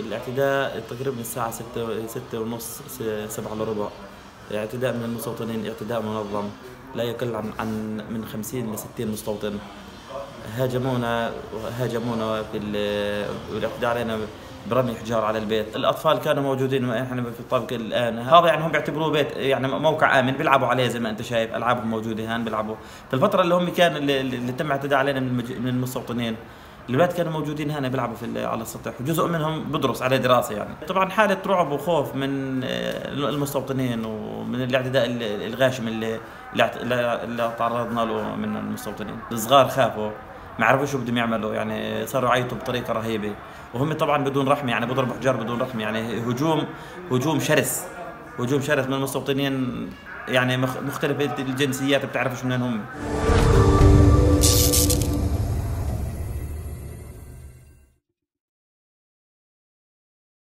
الاعتداء تقريبا الساعة 6:30 7:15، اعتداء من المستوطنين، اعتداء منظم لا يقل عن من 50 ل 60 مستوطن. هاجمونا والاعتداء علينا برمي حجار على البيت. الاطفال كانوا موجودين احنا في الطابق الان، هذا يعني هم بيعتبروه بيت، يعني موقع امن بيلعبوا عليه زي ما انت شايف، العابهم موجوده هان بيلعبوا. في الفتره اللي هم كان اللي تم اعتداء علينا من المستوطنين، الأولاد كانوا موجودين هنا بيلعبوا على السطح، وجزء منهم بدرس على دراسة يعني. طبعا حالة رعب وخوف من المستوطنين ومن الاعتداء الغاشم اللي تعرضنا له من المستوطنين. الصغار خافوا، ما عرفوا شو بدهم يعملوا، يعني صاروا يعيطوا بطريقة رهيبة، وهم طبعا بدون رحمة، يعني بضربوا حجار بدون رحمة، يعني هجوم شرس من المستوطنين، يعني مختلف الجنسيات، بتعرفش منين هم.